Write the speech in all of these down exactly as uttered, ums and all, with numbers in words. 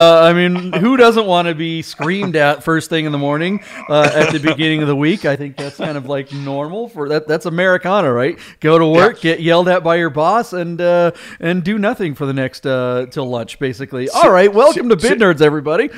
Uh, I mean, who doesn't want to be screamed at first thing in the morning uh, at the beginning of the week? I think that's kind of like normal for that. That's Americana, right? Go to work, yeah. get yelled at by your boss, and uh, and do nothing for the next uh, till lunch, basically. All right, welcome to Bid Nerds, everybody.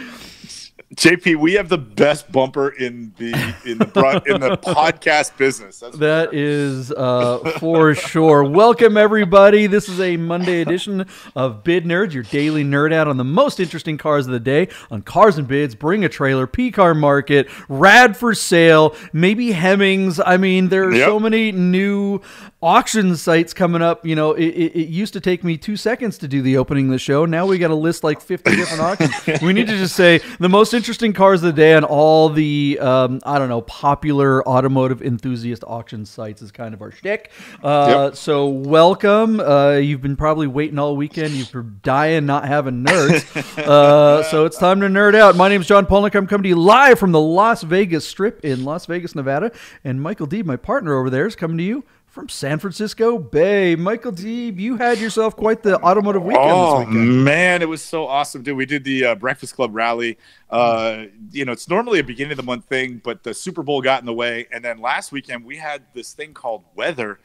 J P, we have the best bumper in the in the in the podcast business. That's that is uh, for sure. Welcome everybody. This is a Monday edition of Bid Nerds, your daily nerd out on the most interesting cars of the day on Cars and Bids, Bring a Trailer, P-Car Market, Rad for Sale, maybe Hemmings. I mean, there are yep. so many new auction sites coming up. You know, it, it, it used to take me two seconds to do the opening of the show. Now we got to list like fifty different auctions. We need to just say the most interesting cars of the day on all the um, I don't know, popular automotive enthusiast auction sites is kind of our shtick. Uh, yep. So welcome. Uh, you've been probably waiting all weekend. You've been dying not having nerds. Uh, so it's time to nerd out. My name is John Polnik. I'm coming to you live from the Las Vegas Strip in Las Vegas, Nevada. And Michael Deeb, my partner over there, is coming to you from San Francisco Bay. Michael Deeb, you had yourself quite the automotive weekend oh, this weekend. Oh, man, it was so awesome, dude. We did the uh, Breakfast Club rally. Uh, you know, it's normally a beginning of the month thing, but the Super Bowl got in the way. And then last weekend, we had this thing called weather.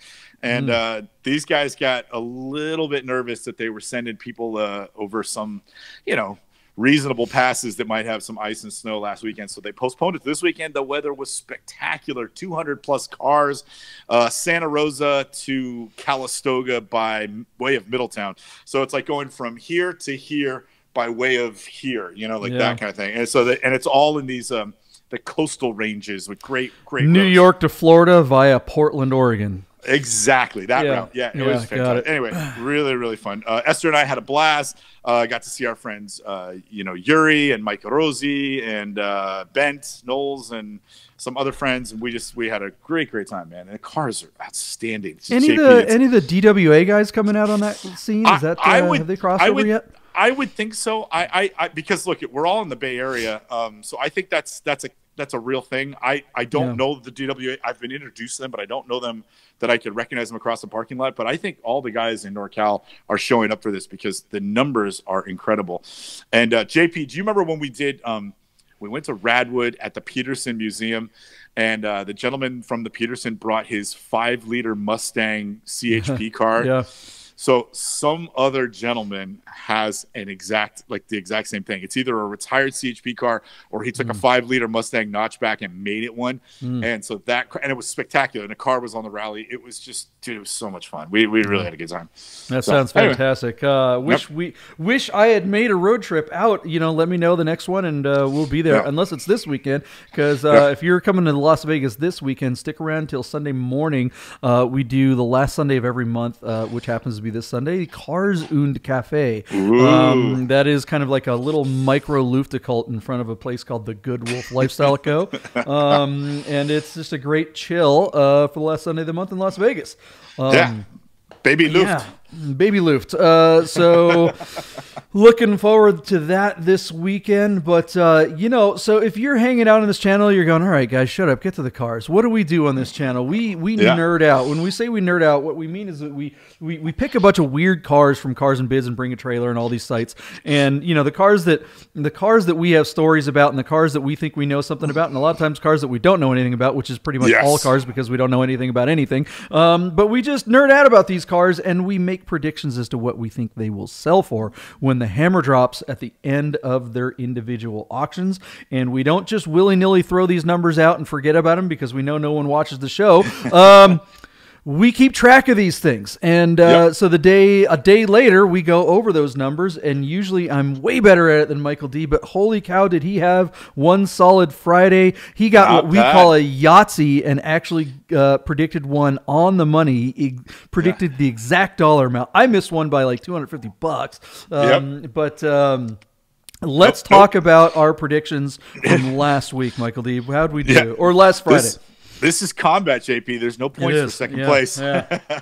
And mm. uh, these guys got a little bit nervous that they were sending people uh, over some, you know, reasonable passes that might have some ice and snow last weekend, so they postponed it to this weekend. The weather was spectacular. two hundred plus cars, uh, Santa Rosa to Calistoga by way of Middletown. So it's like going from here to here by way of here, you know, like yeah. that kind of thing. And so, the, and it's all in these um, the coastal ranges with great, great New roads. York to Florida via Portland, Oregon. Exactly that yeah. route. Yeah, it yeah, was fantastic. It. Anyway, really, really fun. Uh, Esther and I had a blast. I uh, got to see our friends, uh, you know, Yuri and Mike Rosie and uh, Bent Knowles and some other friends. And we just we had a great, great time, man. And the cars are outstanding. Any of the any of the D W A guys coming out on that scene? Is that the, I would, have they crossed I over would, yet? I would think so. I, I, I because look, we're all in the Bay Area, um, so I think that's that's a. That's a real thing. I, I don't yeah. know the D W A. I've been introduced to them, but I don't know them that I could recognize them across the parking lot. But I think all the guys in NorCal are showing up for this because the numbers are incredible. And uh, J P, do you remember when we did um, – we went to Radwood at the Peterson Museum, and uh, the gentleman from the Peterson brought his five liter Mustang C H P car. Yeah. So some other gentleman has an exact, like the exact same thing. It's either a retired C H P car or he took mm. a five liter Mustang notchback and made it one. Mm. And so that, and it was spectacular. And the car was on the rally. It was just, dude, it was so much fun. We, we really had a good time. That so, sounds fantastic. Anyway. Uh, wish yep. we wish I had made a road trip out. You know, let me know the next one and uh, we'll be there. Yep. Unless it's this weekend, because uh, yep. if you're coming to Las Vegas this weekend, stick around till Sunday morning. Uh, we do the last Sunday of every month, uh, which happens to be this Sunday, Cars und Cafe. Um, that is kind of like a little micro Luftacult in front of a place called the Good Wolf Lifestyle Co. Um, and it's just a great chill uh, for the last Sunday of the month in Las Vegas. Um, yeah. Baby Luft. Yeah. Baby Luft. Uh, so looking forward to that this weekend. But, uh, you know, so if you're hanging out on this channel, you're going, all right, guys, shut up, get to the cars. What do we do on this channel? We we yeah. nerd out. When we say we nerd out, what we mean is that we, we, we pick a bunch of weird cars from Cars and Bids and Bring a Trailer and all these sites. And, you know, the cars that the cars that we have stories about and the cars that we think we know something about, and a lot of times cars that we don't know anything about, which is pretty much yes. all cars because we don't know anything about anything. Um, but we just nerd out about these cars and we make predictions as to what we think they will sell for when the hammer drops at the end of their individual auctions. And we don't just willy-nilly throw these numbers out and forget about them because we know no one watches the show. Um, we keep track of these things. And uh, yep. so the day a day later, we go over those numbers. And usually I'm way better at it than Michael D. But holy cow, did he have one solid Friday. He got Not what bad. we call a Yahtzee and actually uh, predicted one on the money. He predicted yeah. the exact dollar amount. I missed one by like two hundred fifty bucks. Um, yep. But... Um, Let's nope, talk nope. about our predictions from last week, Michael D. How'd we do? Yeah. Or last Friday. This, this is combat, J P. There's no points for second yeah, place. Yeah.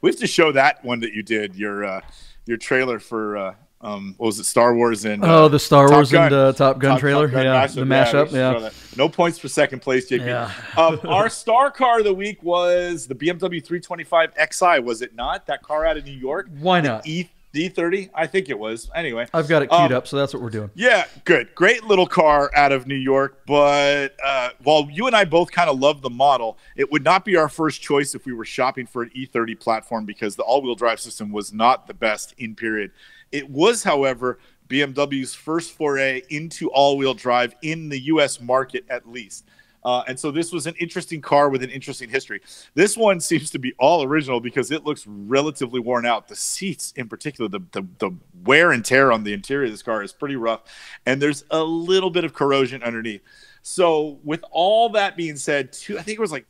We have to show that one that you did, your uh, your trailer for, uh, um, what was it, Star Wars and uh, Oh, the Star Top Wars Gun. and uh, Top Gun Top, trailer. Top Gun yeah, mashup. the mashup. Yeah, yeah. No points for second place, J P. Yeah. um, our star car of the week was the B M W three twenty-five X I, was it not? That car out of New York. Why not? The E thirty. the E thirty, I think it was. Anyway, I've got it queued um, up, so that's what we're doing. Yeah, good. Great little car out of New York, but uh, while you and I both kind of love the model, it would not be our first choice if we were shopping for an E thirty platform because the all-wheel drive system was not the best in period. It was, however, B M W's first foray into all-wheel drive in the U S market at least. Uh, and so this was an interesting car with an interesting history. This one seems to be all original because it looks relatively worn out. The seats in particular, the, the, the wear and tear on the interior of this car is pretty rough. And there's a little bit of corrosion underneath. So with all that being said, two, I think it was like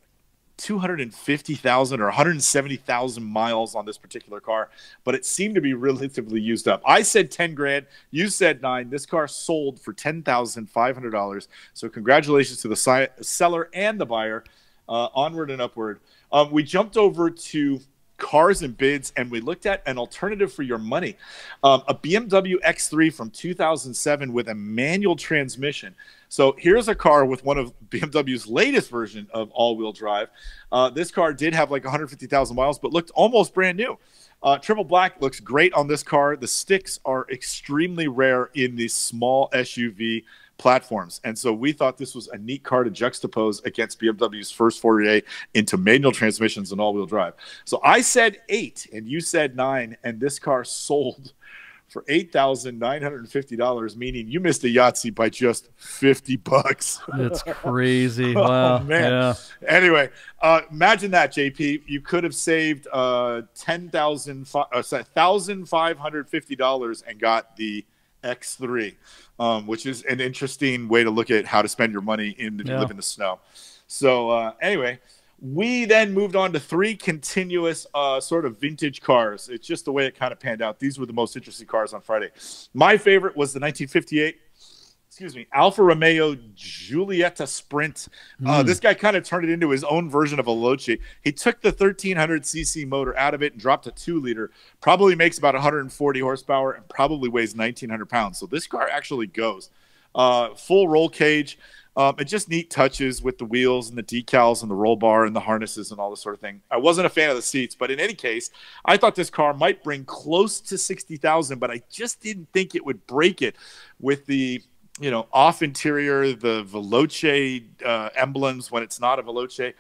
two hundred fifty thousand or one hundred seventy thousand miles on this particular car, but it seemed to be relatively used up. I said ten grand, you said nine. This car sold for ten thousand five hundred dollars. So congratulations to the si seller and the buyer. Uh, onward and upward. Um, we jumped over to Cars and Bids, and we looked at an alternative for your money. Um, a B M W X three from two thousand seven with a manual transmission. So here's a car with one of B M W's latest version of all-wheel drive. Uh, this car did have like one hundred fifty thousand miles, but looked almost brand new. Uh, triple black looks great on this car. The sticks are extremely rare in these small S U V platforms. And so we thought this was a neat car to juxtapose against B M W's first foray into manual transmissions and all-wheel drive. So I said eight and you said nine, and this car sold for eight thousand nine hundred fifty dollars, meaning you missed a Yahtzee by just fifty bucks. That's crazy. Wow. Oh, man. Yeah. Anyway, uh, imagine that, J P. You could have saved uh, one thousand five hundred fifty dollars and got the X three, um, which is an interesting way to look at how to spend your money in the, yeah. live in the snow. So uh, anyway, we then moved on to three continuous uh, sort of vintage cars. It's just the way it kind of panned out. These were the most interesting cars on Friday. My favorite was the nineteen fifty-eight, excuse me, Alfa Romeo Giulietta Sprint. Mm. Uh, this guy kind of turned it into his own version of a Veloce. He took the thirteen hundred c c motor out of it and dropped a two liter. Probably makes about one hundred forty horsepower and probably weighs nineteen hundred pounds. So this car actually goes. Uh, full roll cage. Um, and just neat touches with the wheels and the decals and the roll bar and the harnesses and all this sort of thing. I wasn't a fan of the seats, but in any case, I thought this car might bring close to sixty thousand, but I just didn't think it would break it with the, you know, off interior, the Veloce uh, emblems when it's not a Veloce.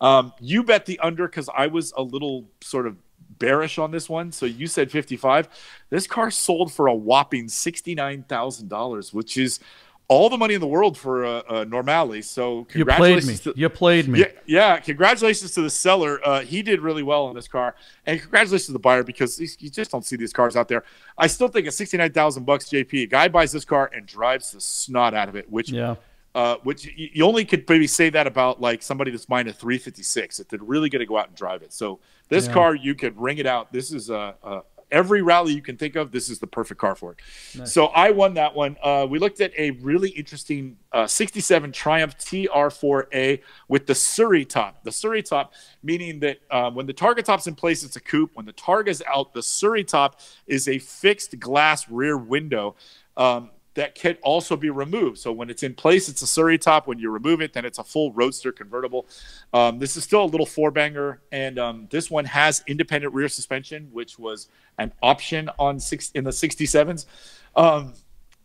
Um, you bet the under because I was a little sort of bearish on this one, so you said fifty-five. This car sold for a whopping sixty-nine thousand dollars, which is all the money in the world for a, a Normale. So congratulations. You played me. To, you played me. Yeah, yeah. Congratulations to the seller. Uh, he did really well on this car, and congratulations to the buyer because these, you just don't see these cars out there. I still think at sixty-nine thousand bucks, J P, a guy buys this car and drives the snot out of it, which, yeah. uh, which you, you only could maybe say that about like somebody that's buying a three fifty-six if they're really going to go out and drive it. So this yeah. car, you could ring it out. This is a, a every rally you can think of, this is the perfect car for it. Nice. So I won that one. Uh, we looked at a really interesting uh, sixty-seven Triumph T R four A with the Surrey top. The Surrey top, meaning that uh, when the targa top's in place, it's a coupe. When the targa's out, the Surrey top is a fixed glass rear window um, that can also be removed. So when it's in place, it's a Surrey top. When you remove it, then it's a full roadster convertible. Um, this is still a little four-banger, and um, this one has independent rear suspension, which was an option on six in the sixty-sevens. Um,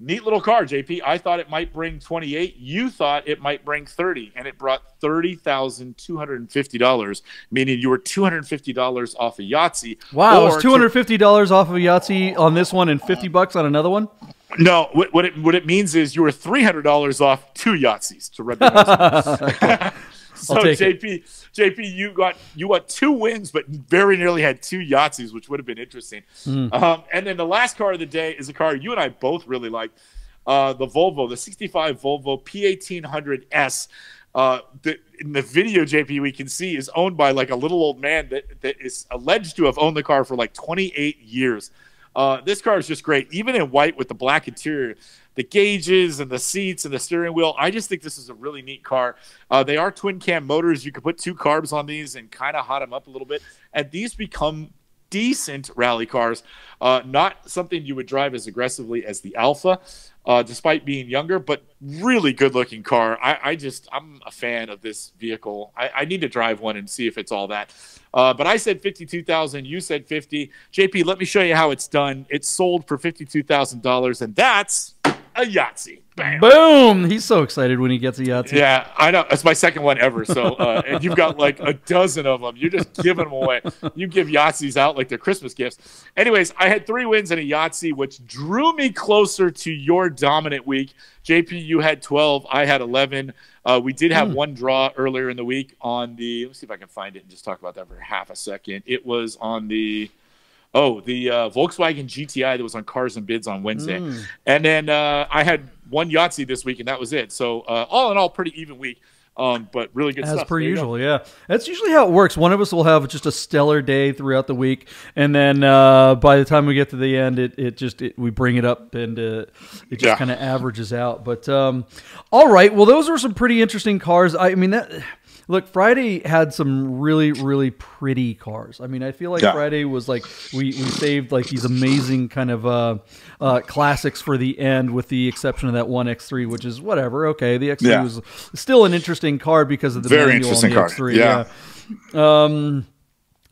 neat little car, J P. I thought it might bring twenty-eight. You thought it might bring thirty, and it brought thirty thousand two hundred fifty dollars, meaning you were two hundred fifty dollars off a Yahtzee. Wow, it was two hundred fifty dollars off of a Yahtzee on this one and fifty bucks on another one? No, what it, what it means is you were three hundred dollars off two Yahtzees to run the house. So J P, J P, you got you got two wins, but very nearly had two Yahtzees, which would have been interesting. Mm. Um, and then the last car of the day is a car you and I both really liked, uh, the Volvo, the sixty-five Volvo P eighteen hundred S. Uh, the, in the video, J P, we can see is owned by like a little old man that that is alleged to have owned the car for like twenty-eight years. Uh, this car is just great, even in white with the black interior, the gauges and the seats and the steering wheel. I just think this is a really neat car. Uh, they are twin cam motors. You can put two carbs on these and kind of hot them up a little bit. And these become decent rally cars, uh, not something you would drive as aggressively as the Alfa, uh, despite being younger, but really good-looking car. I, I just, I'm a fan of this vehicle. I, I need to drive one and see if it's all that. Uh, but I said fifty-two thousand dollars. You said fifty thousand dollars. J P, let me show you how it's done. It's sold for fifty-two thousand dollars, and that's a Yahtzee. Bam. Boom! He's so excited when he gets a Yahtzee. Yeah, I know. It's my second one ever. So, uh, and you've got like a dozen of them. You're just giving them away. You give Yahtzees out like they're Christmas gifts. Anyways, I had three wins and a Yahtzee, which drew me closer to your dominant week. J P, you had twelve. I had eleven. Uh, we did have mm. one draw earlier in the week on the – let's see if I can find it and just talk about that for half a second. It was on the – Oh, the uh, Volkswagen G T I that was on Cars and Bids on Wednesday. Mm. And then uh, I had one Yahtzee this week, and that was it. So uh, all in all, pretty even week, um, but really good As stuff. As per there usual, yeah. That's usually how it works. One of us will have just a stellar day throughout the week, and then uh, by the time we get to the end, it, it just it, we bring it up, and uh, it just yeah. kind of averages out. But um, all right, well, those were some pretty interesting cars. I, I mean, that... Look, Friday had some really, really pretty cars. I mean, I feel like yeah. Friday was like we, we saved like these amazing kind of uh, uh, classics for the end, with the exception of that one X three, which is whatever. Okay, the X three yeah. was still an interesting car because of the very manual interesting on the car. X three. Yeah. yeah. Um,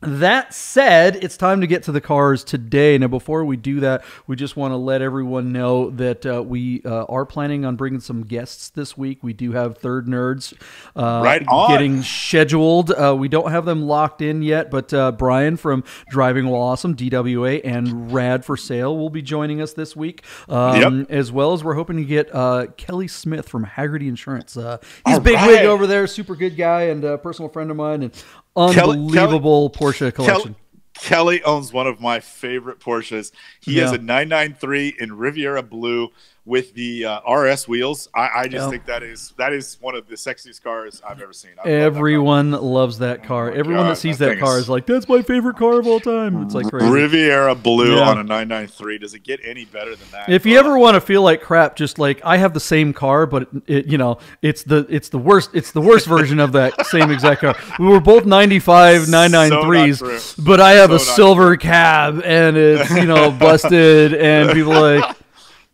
That said, it's time to get to the cars today. Now, before we do that, we just want to let everyone know that uh, we uh, are planning on bringing some guests this week. We do have Third Nerds uh, right on. getting scheduled. Uh, we don't have them locked in yet, but uh, Brian from Driving While Awesome, D W A, and Rad for Sale will be joining us this week, um, yep. as well as we're hoping to get uh, Kelly Smith from Haggerty Insurance. Uh, he's a big right. wig over there, super good guy, and a personal friend of mine, and unbelievable Kelly, Porsche collection. Kelly, Kelly owns one of my favorite Porsches. He yeah. has a nine ninety-three in Riviera Blue with the uh, R S wheels. I, I just yeah. think that is that is one of the sexiest cars I've ever seen. I Everyone love that loves that car. Oh Everyone God, that sees that, that car is like, that's my favorite car of all time. It's like crazy. Riviera Blue yeah. on a nine ninety-three. Does it get any better than that? If you ever want to feel like crap, just like I have the same car, but it, it, you know, it's the it's the worst it's the worst version of that same exact car. We were both ninety-five nine ninety-threes, so but I have so a silver true. cab, and it's, you know, busted, and people are like,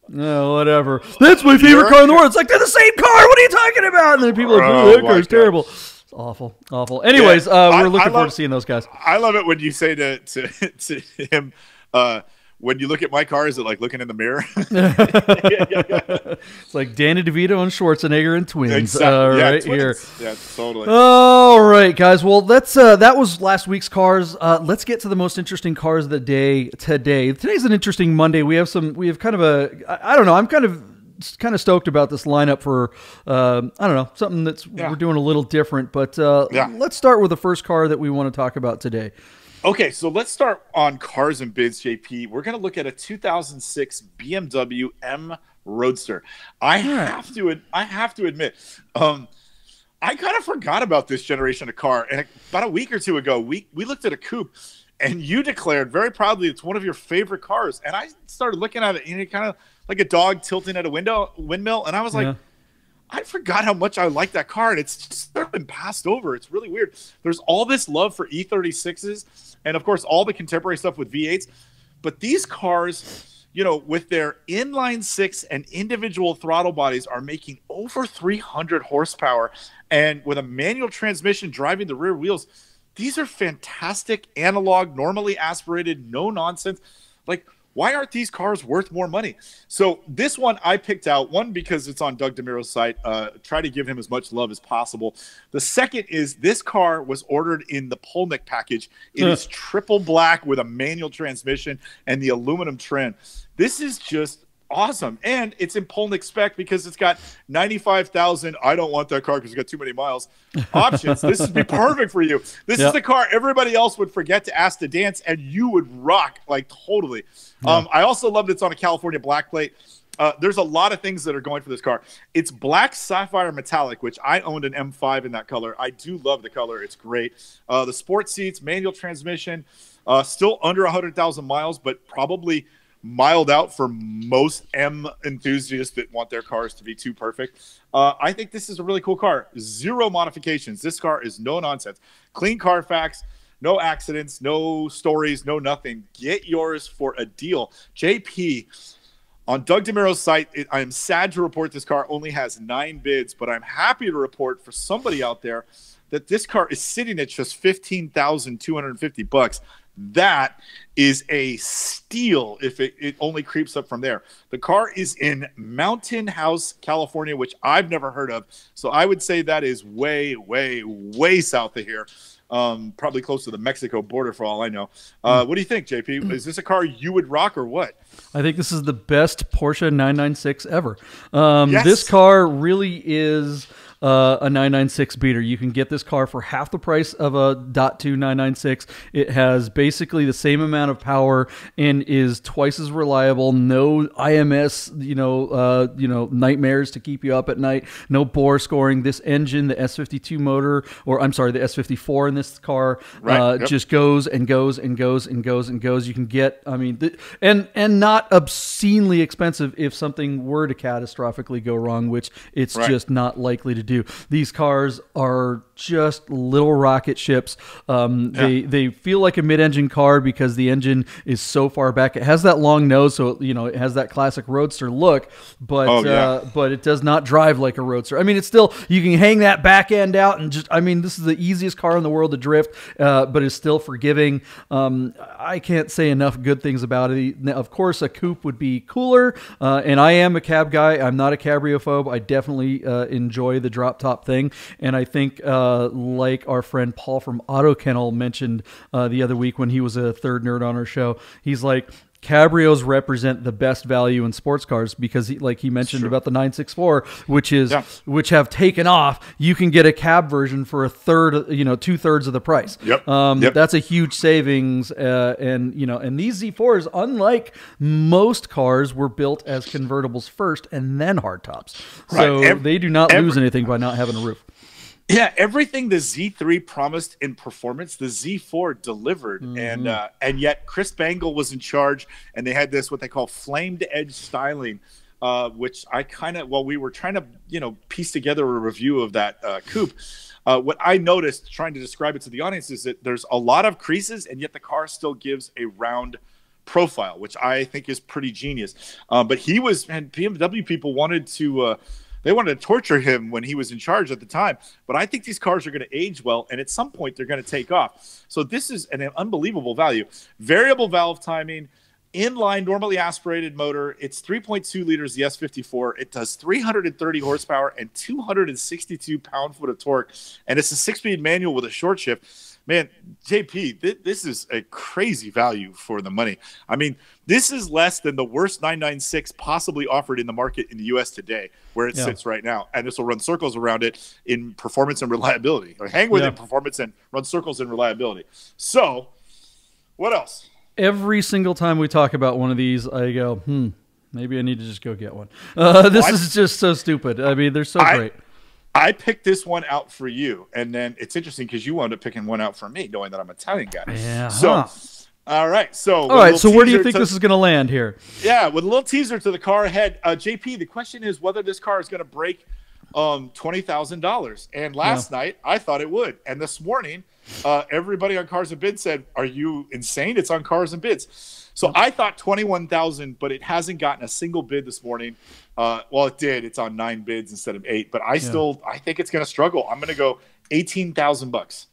no, whatever. That's my favorite car in the world. It's like, they're the same car. What are you talking about? And then people are like, oh, that car's terrible. It's awful, awful. Anyways, yeah. uh, we're I, looking I love, forward to seeing those guys. I love it when you say to, to, to him, uh, when you look at my car, is it like looking in the mirror? yeah, yeah, yeah. It's like Danny DeVito and Schwarzenegger and twins, exactly. uh, yeah, right twins. here. Yeah, totally. All right, guys. Well, that's uh, that was last week's cars. Uh, let's get to the most interesting cars of the day today. Today's an interesting Monday. We have some. We have kind of a. I, I don't know. I'm kind of. kind of stoked about this lineup for, uh, I don't know, something that's yeah. we're doing a little different. But uh, yeah. let's start with the first car that we want to talk about today. Okay, so let's start on Cars and Bids, J P. We're going to look at a two thousand six B M W M Roadster. I have to, I have to admit, um, I kind of forgot about this generation of car. And about a week or two ago, we we looked at a coupe, and you declared very proudly it's one of your favorite cars. And I started looking at it, and it kind of like a dog tilting at a window windmill, and I was like, yeah. I forgot how much I like that car, and it's just been passed over. It's really weird. There's all this love for E thirty-sixes and, of course, all the contemporary stuff with V eights. But these cars, you know, with their inline six and individual throttle bodies, are making over three hundred horsepower. And with a manual transmission driving the rear wheels, these are fantastic, analog, normally aspirated, no-nonsense. Like, why aren't these cars worth more money? So this one I picked out, one, because it's on Doug DeMiro's site. Uh, try to give him as much love as possible. The second is this car was ordered in the Polnik package. It is triple black with a manual transmission and the aluminum trim. This is just awesome. And it's in Polnik spec because it's got ninety-five thousand. I don't want that car because it's got too many miles options. This would be perfect for you. This yep. is the car everybody else would forget to ask to dance, and you would rock like totally. Yeah. Um, I also love that it's on a California black plate. Uh, there's a lot of things that are going for this car. It's black sapphire metallic, which I owned an M five in that color. I do love the color. It's great. Uh, the sport seats, manual transmission, uh, still under one hundred thousand miles, but probably miled out for most M enthusiasts that want their cars to be too perfect. Uh, I think this is a really cool car. Zero modifications. This car is no nonsense. Clean Carfax. no accidents, no stories, no nothing. Get yours for a deal. J P, on Doug DeMiro's site, it, I'm sad to report this car only has nine bids, but I'm happy to report for somebody out there that this car is sitting at just fifteen thousand two hundred fifty dollars. That is a steal if it, it only creeps up from there. The car is in Mountain House, California, which I've never heard of. So I would say that is way, way, way south of here. Um, probably close to the Mexico border for all I know. Uh, what do you think, J P? Is this a car you would rock or what? I think this is the best Porsche nine nine six ever. Um, yes. This car really is... Uh, a nine nine six beater. You can get this car for half the price of a point two nine nine six. It has basically the same amount of power and is twice as reliable. No I M S, you know, uh, you know, nightmares to keep you up at night. No bore scoring. This engine, the S fifty-two motor, or I'm sorry, the S fifty-four in this car, right, uh, yep. just goes and goes and goes and goes and goes. You can get, I mean, th and and not obscenely expensive if something were to catastrophically go wrong, which it's right. just not likely to do. Do. These cars are just little rocket ships. Um, yeah. They they feel like a mid-engine car because the engine is so far back. It has that long nose, so it, you know it has that classic roadster look, but oh, yeah. uh, but it does not drive like a roadster. I mean, it's still you can hang that back end out and just. I mean, this is the easiest car in the world to drift, uh, but it's still forgiving. Um, I can't say enough good things about it. Now, of course, a coupe would be cooler, uh, and I am a cab guy. I'm not a cabriophobe. I definitely uh, enjoy the drive. Drop top thing, and I think uh, like our friend Paul from Auto Kennel mentioned uh, the other week when he was a third nerd on our show, he's like, cabrios represent the best value in sports cars because, he, like he mentioned about the nine six four, which is yeah. which have taken off. You can get a cab version for a third, you know, two thirds of the price. Yep. Um, yep. That's a huge savings, uh, and you know, and these Z fours, unlike most cars, were built as convertibles first and then hardtops, so right. they do not every, lose anything by not having a roof. Yeah, everything the Z three promised in performance, the Z four delivered, mm-hmm. and uh, and yet Chris Bangle was in charge, and they had this what they call flamed edge styling, uh, which I kind of well we were trying to you know piece together a review of that uh, coupe. Uh, what I noticed trying to describe it to the audience is that there's a lot of creases, and yet the car still gives a round profile, which I think is pretty genius. Uh, but he was, and B M W people wanted to. Uh, They wanted to torture him when he was in charge at the time. But I think these cars are going to age well, and at some point, they're going to take off. So this is an unbelievable value. Variable valve timing, inline normally aspirated motor. It's three point two liters, the S fifty-four. It does three hundred thirty horsepower and two hundred sixty-two pound-foot of torque. And it's a six-speed manual with a short shift. Man, J P, th this is a crazy value for the money. I mean, this is less than the worst nine nine six possibly offered in the market in the U S today, where it yeah. sits right now. And this will run circles around it in performance and reliability. Like, hang with yeah. it in performance and run circles in reliability. So, what else? Every single time we talk about one of these, I go, hmm, maybe I need to just go get one. Uh, this well, is just so stupid. I mean, they're so I, great. I picked this one out for you, and then it's interesting because you wound up picking one out for me, knowing that I'm an Italian guy. Yeah. So, all right. So, all right. So, where do you think to, this is going to land here? Yeah, with a little teaser to the car ahead, uh, J P. The question is whether this car is going to break um, twenty thousand dollars. And last yeah. night, I thought it would, and this morning, uh, everybody on Cars and Bids said, "Are you insane? It's on Cars and Bids." So, yeah. I thought twenty-one thousand, but it hasn't gotten a single bid this morning. Uh, well, it did. It's on nine bids instead of eight, but I yeah. still, I think it's going to struggle. I'm going to go eighteen thousand bucks.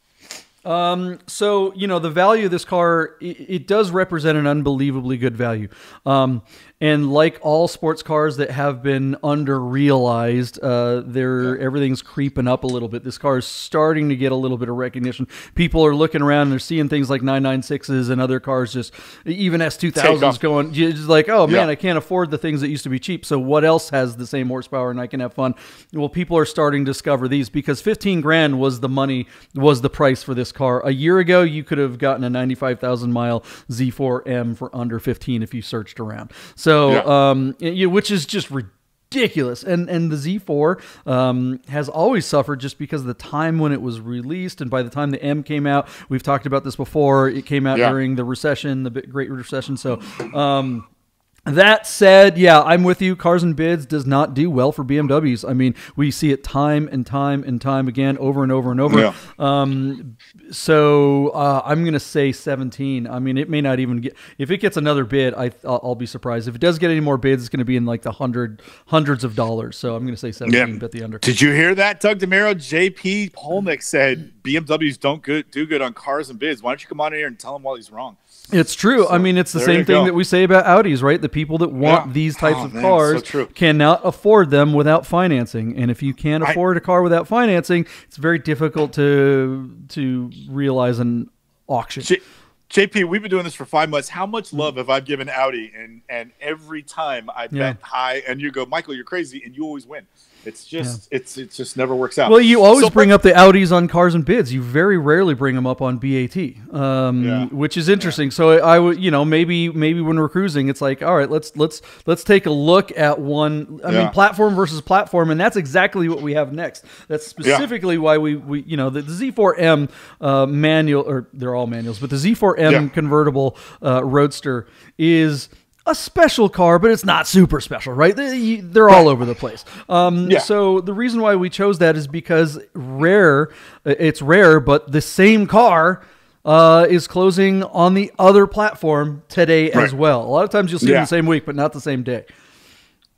Um, so, you know, the value of this car, it, it does represent an unbelievably good value. Um, and like all sports cars that have been under-realized, uh, they're, yeah. everything's creeping up a little bit. This car is starting to get a little bit of recognition. People are looking around and they're seeing things like nine nine sixes and other cars, just even S two thousands going, just like, oh, man, yeah. I can't afford the things that used to be cheap. So what else has the same horsepower and I can have fun? Well, people are starting to discover these because fifteen grand was the money, was the price for this car. car. A year ago, you could have gotten a ninety-five thousand mile Z four M for under fifteen if you searched around. So, yeah. um, you, which is just ridiculous. Ridiculous, and and the Z four um, has always suffered just because of the time when it was released, and by the time the M came out, we've talked about this before. It came out yeah. during the recession, the Great Recession. So um, That said, yeah, I'm with you. Cars and Bids does not do well for B M Ws. I mean, we see it time and time and time again, over and over and over. Yeah. Um, so uh, I'm going to say seventeen. I mean, it may not even get, if it gets another bid, I, I'll be surprised. If it does get any more bids, it's going to be in like the hundred, hundreds of dollars. So I'm going to say seventeen, yeah. Bet the under. Did you hear that? Doug DeMuro, J P Polnik said B M Ws don't good, do good on Cars and Bids. Why don't you come on here and tell him while he's wrong? It's true. So, I mean, it's the same thing go. that we say about Audis, right? The people that want yeah. these types oh, of man, cars so cannot afford them without financing. And if you can't I, afford a car without financing, it's very difficult to to realize an auction. J, JP, we've been doing this for five months. How much love have I given Audi? And and every time I yeah. bet high, and you go, Michael, you're crazy, and you always win. It's just yeah. it's it just never works out. Well, you always so, bring up the Audis on Cars and Bids. You very rarely bring them up on B A T, um, yeah. which is interesting. Yeah. So I would, you know, maybe maybe when we're cruising, it's like, all right, let's let's let's take a look at one. I yeah. mean, platform versus platform, and that's exactly what we have next. That's specifically yeah. why we we you know the, the Z four M uh, manual, or they're all manuals, but the Z four M yeah. convertible uh, Roadster is a special car, but it's not super special, right? They, they're all over the place. Um, yeah. So the reason why we chose that is because rare, it's rare, but the same car uh, is closing on the other platform today right. as well. A lot of times you'll see yeah. it in the same week, but not the same day.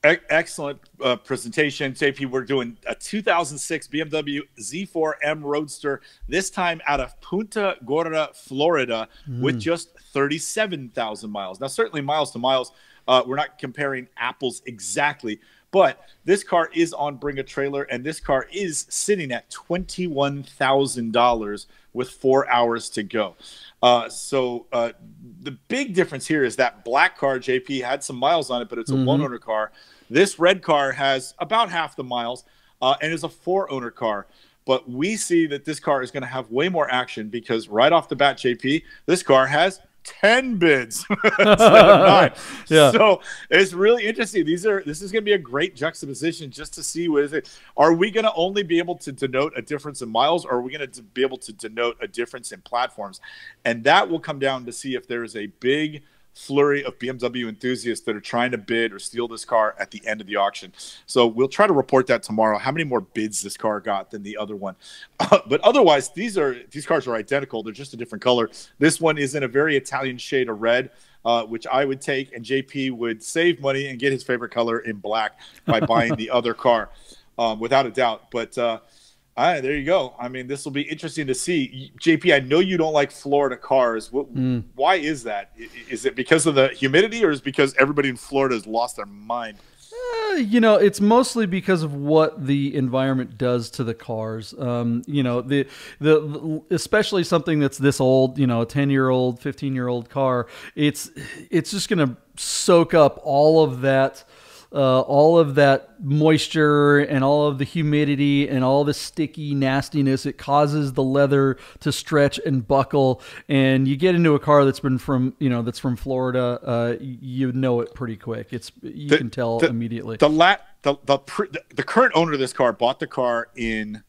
E excellent uh, presentation, J P. We're doing a two thousand six B M W Z four M Roadster, this time out of Punta Gorda, Florida, mm. with just thirty-seven thousand miles. Now, certainly miles to miles, uh, we're not comparing apples exactly, but this car is on Bring a Trailer, and this car is sitting at twenty-one thousand dollars with four hours to go. Uh, so uh, the big difference here is that black car, J P, had some miles on it, but it's a mm-hmm. one-owner car. This red car has about half the miles uh, and is a four-owner car. But we see that this car is going to have way more action because right off the bat, J P, this car has ten bids. yeah. So it's really interesting. These are this is going to be a great juxtaposition just to see what is it. Are we going to only be able to denote a difference in miles, or are we going to be able to denote a difference in platforms? And that will come down to see if there is a big flurry of B M W enthusiasts that are trying to bid or steal this car at the end of the auction. So we'll try to report that tomorrow, how many more bids this car got than the other one. Uh, but otherwise, these are these cars are identical. They're just a different color. This one is in a very Italian shade of red, uh, which I would take, and J P would save money and get his favorite color in black by buying the other car, um, without a doubt. But uh, all right, there you go. I mean, this will be interesting to see. J P, I know you don't like Florida cars. What, mm. Why is that? Is it because of the humidity, or is it because everybody in Florida has lost their mind? Uh, you know, it's mostly because of what the environment does to the cars. Um, you know, the, the, especially something that's this old, you know, a ten year old, fifteen year old car, it's, it's just going to soak up all of that. Uh, all of that moisture and all of the humidity and all the sticky nastiness, it causes the leather to stretch and buckle. And you get into a car that's been from, you know, that's from Florida, uh, you know it pretty quick. It's you the, can tell the, immediately. The, la the, the, pr the current owner of this car bought the car in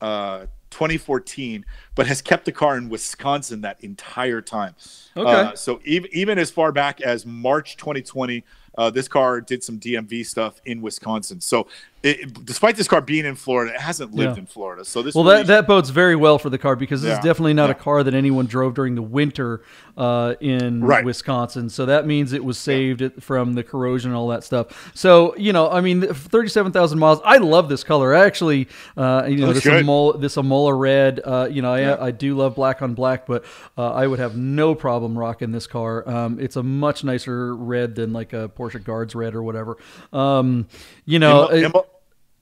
uh, twenty fourteen, but has kept the car in Wisconsin that entire time. Okay. Uh, so even even as far back as March twenty twenty. Uh, this car did some D M V stuff in Wisconsin. So it, despite this car being in Florida, it hasn't lived yeah. in Florida. So this Well, really that, that bodes very well for the car, because this yeah. is definitely not yeah. a car that anyone drove during the winter uh, in right. Wisconsin. So that means it was saved yeah. from the corrosion and all that stuff. So, you know, I mean, thirty-seven thousand miles. I love this color. I actually, uh, you know, this Imola, this Imola red, uh, you know, I, yeah. I do love black on black, but uh, I would have no problem rocking this car. Um, it's a much nicer red than like a Porsche Guards red or whatever. Um, you know, Imo, Imo,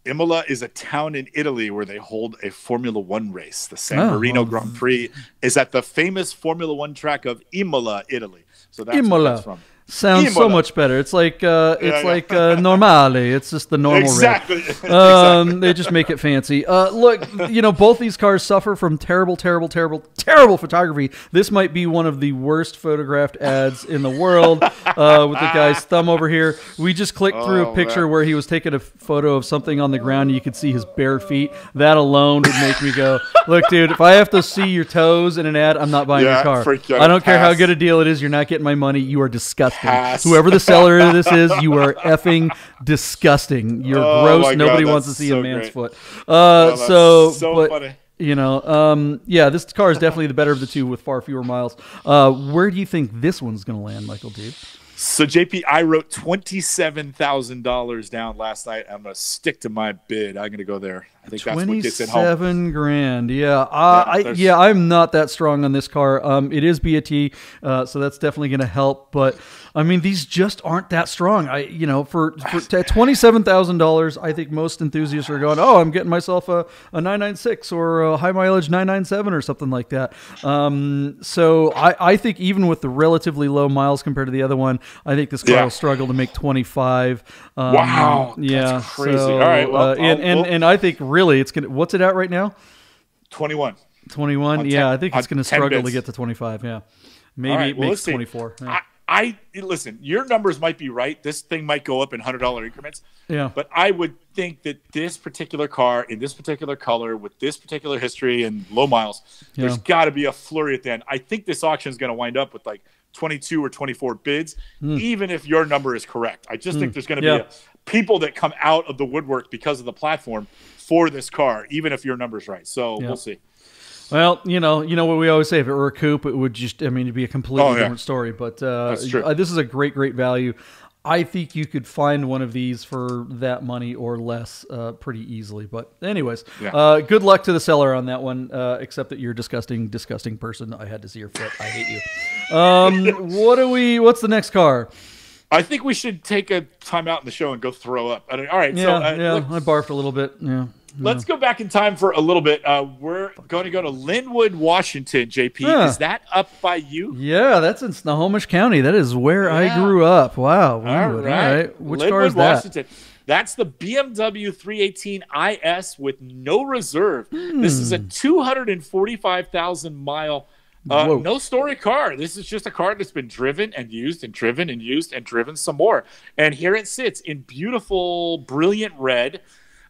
Imola is a town in Italy where they hold a Formula One race. The San oh, Marino well, Grand Prix is at the famous Formula One track of Imola, Italy. So that's Imola. where that's from. Sounds Imola. so much better. It's like uh, it's yeah, yeah. like uh, normale. It's just the normal exactly. red. Um, exactly. They just make it fancy. Uh, look, you know, both these cars suffer from terrible, terrible, terrible, terrible photography. This might be one of the worst photographed ads in the world. Uh, with the guy's thumb over here, we just clicked oh, through a picture man. where he was taking a photo of something on the ground, and you could see his bare feet. That alone would make me go, Look, dude, if I have to see your toes in an ad, I'm not buying yeah, your car. I don't pass. care how good a deal it is. You're not getting my money. You are disgusting. Pass. Whoever the seller of this is, you are effing disgusting. You're oh gross. Nobody God, wants to see so a man's great. foot. Uh, oh, so, so but, funny. You know, um, yeah, this car is definitely the better of the two with far fewer miles. Uh, where do you think this one's going to land, Michael Deeb? So, J P, I wrote twenty-seven thousand dollars down last night. I'm going to stick to my bid. I'm going to go there. I think that's what gets it home. twenty-seven grand. Yeah. Uh, yeah, I, yeah, I'm not that strong on this car. Um, it is B A T, uh, so that's definitely going to help. But, I mean, these just aren't that strong. I, You know, for, for twenty-seven thousand dollars, I think most enthusiasts are going, oh, I'm getting myself a, a nine ninety-six or a high mileage nine ninety-seven or something like that. Um, so, I, I think even with the relatively low miles compared to the other one, I think this car yeah. will struggle to make twenty-five. Um, wow, yeah, that's crazy. So, all right, well, uh, and and we'll, and I think really it's gonna. What's it at right now? Twenty-one. Twenty-one. On yeah, ten, I think it's gonna struggle bits. to get to twenty-five. Yeah, maybe right, it well, makes twenty-four. Yeah. I, I listen. Your numbers might be right. This thing might go up in hundred dollar increments. Yeah, but I would think that this particular car in this particular color with this particular history and low miles, yeah. there's got to be a flurry at the end. I think this auction is gonna wind up with like twenty-two or twenty-four bids, mm. even if your number is correct. I just mm. think there's going to yeah. be a, people that come out of the woodwork because of the platform for this car, even if your number's right. So yeah. we'll see. Well, you know, you know what we always say, if it were a coupe, it would just, I mean, it'd be a completely oh, yeah. different story, but uh, this is a great, great value. I think you could find one of these for that money or less uh, pretty easily. But anyways, yeah. uh, good luck to the seller on that one, uh, except that you're a disgusting, disgusting person. I had to see your foot. I hate you. Um, what do we, what's the next car? I think we should take a time out in the show and go throw up. I mean, all right. Yeah, so, uh, yeah look, I barfed a little bit. Yeah. Let's yeah. go back in time for a little bit. Uh, we're going to go to Lynnwood, Washington, J P. Yeah. Is that up by you? Yeah, that's in Snohomish County. That is where yeah. I grew up. Wow. Lynnwood. All right. All right. Which Lynnwood, car is that? Washington. That's the B M W three eighteen i S with no reserve. Hmm. This is a two hundred forty-five thousand mile, uh, no story car. This is just a car that's been driven and used and driven and used and driven some more. And here it sits in beautiful, brilliant red.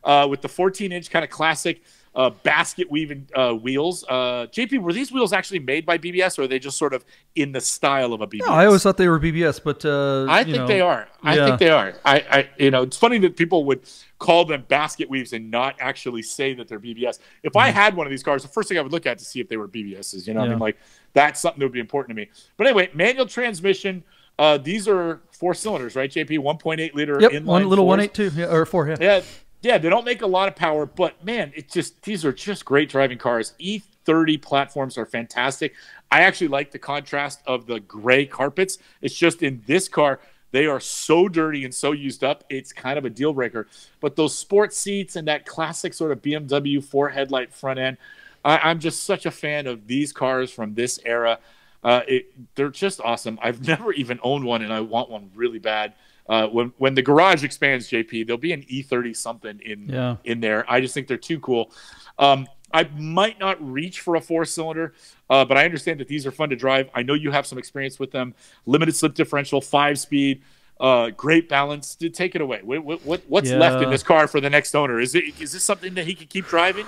Uh, with the fourteen inch kind of classic uh, basket weaving uh, wheels. Uh, J P, were these wheels actually made by B B S, or are they just sort of in the style of a B B S? No, I always thought they were B B S, but uh, I you think know. they are. I yeah. think they are. I, I, you know, it's funny that people would call them basket weaves and not actually say that they're B B S. If mm. I had one of these cars, the first thing I would look at to see if they were B B S's. You know, yeah. I mean, like that's something that would be important to me. But anyway, manual transmission. Uh, these are four cylinders, right, J P? one point eight liter. Yep, one little fours. one eighty-two yeah, or four. Yeah. yeah Yeah, they don't make a lot of power, but man, it's just these are just great driving cars. E thirty platforms are fantastic. I actually like the contrast of the gray carpets. It's just in this car, they are so dirty and so used up, it's kind of a deal breaker. But those sport seats and that classic sort of B M W four headlight front end, I, I'm just such a fan of these cars from this era. Uh, it, they're just awesome. I've never even owned one, and I want one really bad. Uh, when when the garage expands, J P, there'll be an E thirty something in yeah. in there. I just think they're too cool. Um, I might not reach for a four cylinder, uh, but I understand that these are fun to drive. I know you have some experience with them. Limited slip differential, five speed, uh, great balance. Dude, take it away. What, what, what's yeah. left in this car for the next owner? Is it is this something that he could keep driving?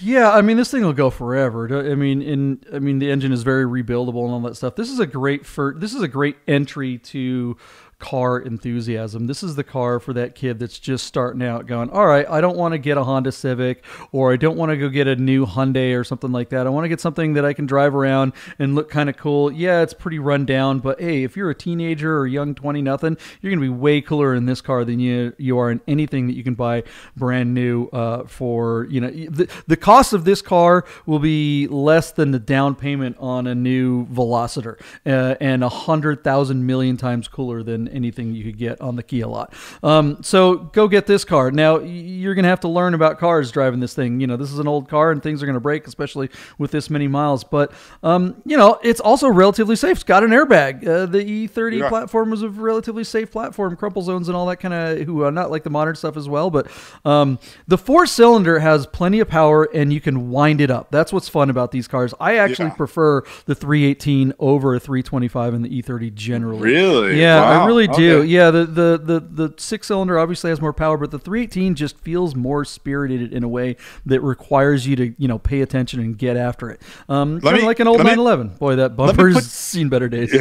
Yeah, I mean, this thing will go forever. I mean, in I mean, the engine is very rebuildable and all that stuff. This is a great for this is a great entry to car enthusiasm. This is the car for that kid that's just starting out going, all right, I don't want to get a Honda Civic, or I don't want to go get a new Hyundai or something like that. I want to get something that I can drive around and look kind of cool. Yeah, it's pretty run down, but hey, if you're a teenager or young twenty nothing, you're going to be way cooler in this car than you you are in anything that you can buy brand new uh, for, you know, the, the cost of this car will be less than the down payment on a new Velociter, uh, and a hundred thousand million times cooler than anything you could get on the Kia lot. Um, so go get this car. Now you're going to have to learn about cars driving this thing. You know, this is an old car and things are going to break, especially with this many miles, but um, you know, it's also relatively safe. It's got an airbag. Uh, the E thirty yeah. platform was a relatively safe platform, crumple zones and all that kind of, who are not like the modern stuff as well. But um, the four cylinder has plenty of power and you can wind it up. That's what's fun about these cars. I actually yeah. prefer the three eighteen over a three twenty-five and the E thirty generally. Really? Yeah. Wow. I really really do. Okay. Yeah, the, the, the, the six-cylinder obviously has more power, but the three eighteen just feels more spirited in a way that requires you to, you know, pay attention and get after it. Um, kind of like an old nine eleven. Me, Boy, that bumper's put, seen better days.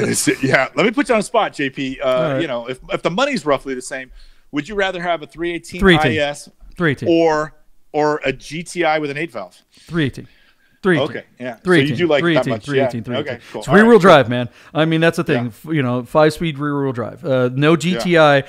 Yeah, let me put you on the spot, J P. Uh, right. You know, if, if the money's roughly the same, would you rather have a three eighteen I S or or a G T I with an eight valve? three eighteen. three eighteen. Okay, yeah. So you do like that much. three eighteen, yeah. three eighteen. Okay, cool. It's rear-wheel drive, man. I mean, that's the thing. Yeah. You know, five-speed rear-wheel drive. Uh, no G T I. Yeah.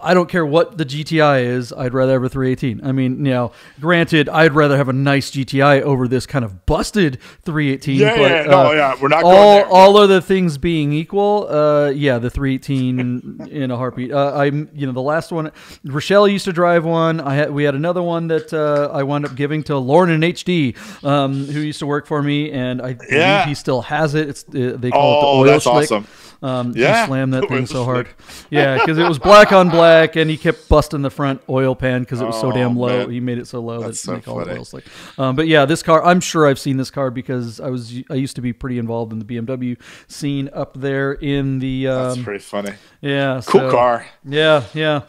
I don't care what the G T I is. I'd rather have a three eighteen. I mean, you know, granted, I'd rather have a nice G T I over this kind of busted three eighteen. Yeah, but, yeah, yeah. Uh, no, yeah. We're not all, going there. All other things being equal, uh, yeah, the three eighteen in a heartbeat. Uh, I'm, you know, the last one, Rochelle used to drive one. I had, we had another one that uh, I wound up giving to Lauren in H D, um, who used to work for me, and I believe yeah. he still has it. It's uh, they call oh, it the oil slick. Awesome. Um, yeah, he slammed that thing so hard. Yeah, because it was black on black, and he kept busting the front oil pan because it was oh, so damn low. Man. He made it so low That's that so they call it oil slick. Um, but yeah, this car, I'm sure I've seen this car because I was I used to be pretty involved in the B M W scene up there in the. Um, That's pretty funny. Yeah, cool so, car. Yeah, yeah.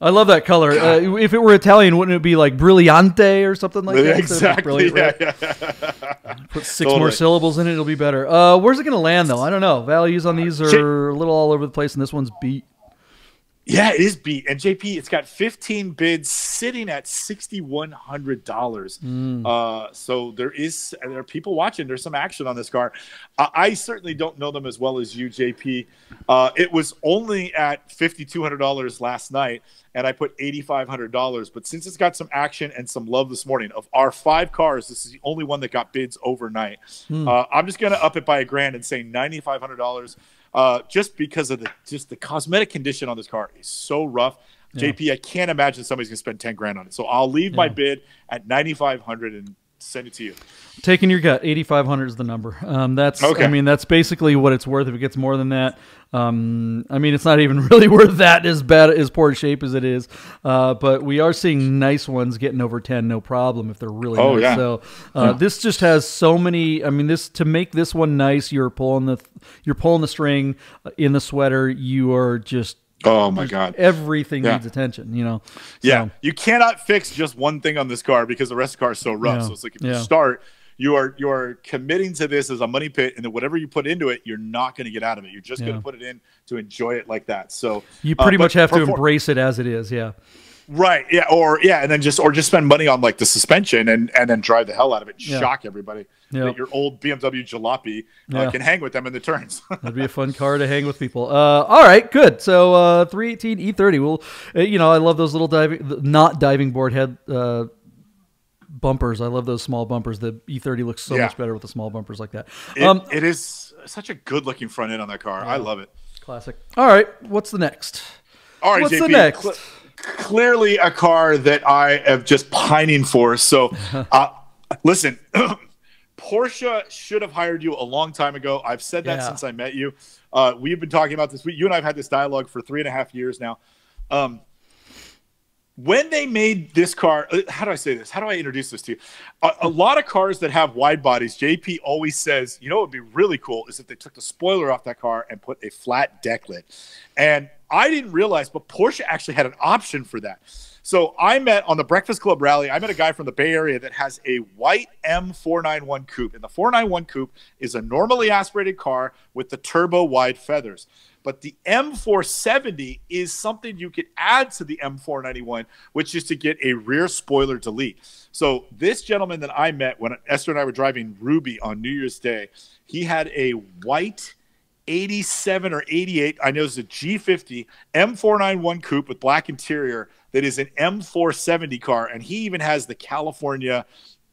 I love that color. Uh, if it were Italian, wouldn't it be like brillante or something like that? Exactly. So yeah, right? yeah. Put six totally. more syllables in it, it'll be better. Uh, where's it going to land, though? I don't know. Values on these are a little all over the place, and this one's beat. Yeah, it is beat. And J P, it's got fifteen bids sitting at sixty-one hundred dollars. Mm. Uh, so there is, there are people watching. There's some action on this car. Uh, I certainly don't know them as well as you, J P. Uh, it was only at fifty-two hundred dollars last night, and I put eighty-five hundred dollars. But since it's got some action and some love this morning, of our five cars, this is the only one that got bids overnight. Mm. Uh, I'm just going to up it by a grand and say ninety-five hundred dollars. Uh, just because of the just the cosmetic condition on this car is so rough, yeah. J P. I can't imagine somebody's gonna spend ten grand on it. So I'll leave yeah. my bid at ninety five hundred and send it to you. Taking your gut, eighty five hundred is the number. Um, that's okay. I mean, that's basically what it's worth. If it gets more than that, um, I mean, it's not even really worth that. As bad as poor shape as it is, uh, but we are seeing nice ones getting over ten, no problem if they're really. Oh nice. yeah. So uh, yeah. this just has so many. I mean, this to make this one nice, you're pulling the you're pulling the string in the sweater. You are just. Oh my God! Everything yeah. needs attention, you know. Yeah, so. You cannot fix just one thing on this car because the rest of the car is so rough. Yeah. So it's like if yeah. you start, you are you are committing to this as a money pit, and then whatever you put into it, you're not going to get out of it. You're just yeah. going to put it in to enjoy it like that. So you pretty uh, much have to embrace it as it is. Yeah. Right. Yeah. Or yeah, and then just or just spend money on like the suspension and and then drive the hell out of it. Yeah. Shock everybody. Yep. That your old B M W jalopy uh, yeah. can hang with them in the turns. That'd be a fun car to hang with people. Uh, all right, good. So uh, three eighteen E thirty. Well, you know, I love those little diving, not diving board head uh, bumpers. I love those small bumpers. The E thirty looks so yeah. much better with the small bumpers like that. It, um, it is such a good looking front end on that car. Yeah. I love it. Classic. All right, what's the next? All right, what's J P, the next? Cl clearly a car that I am just pining for. So uh, listen. Porsche should have hired you a long time ago. I've said that yeah. since I met you. Uh, we've been talking about this. We, you and I have had this dialogue for three and a half years now. Um, when they made this car, how do I say this? How do I introduce this to you? A, a lot of cars that have wide bodies, J P always says, you know what would be really cool is if they took the spoiler off that car and put a flat deck lid. And I didn't realize, but Porsche actually had an option for that. So I met on the Breakfast Club rally, I met a guy from the Bay Area that has a white M four ninety-one coupe. And the four ninety-one coupe is a normally aspirated car with the turbo wide feathers. But the M four seventy is something you could add to the M four ninety-one, which is to get a rear spoiler delete. So this gentleman that I met when Esther and I were driving Ruby on New Year's Day, he had a white eighty-seven or eighty-eight, I know it's a G fifty, M four ninety-one coupe with black interior that is an M four seventy car, and he even has the California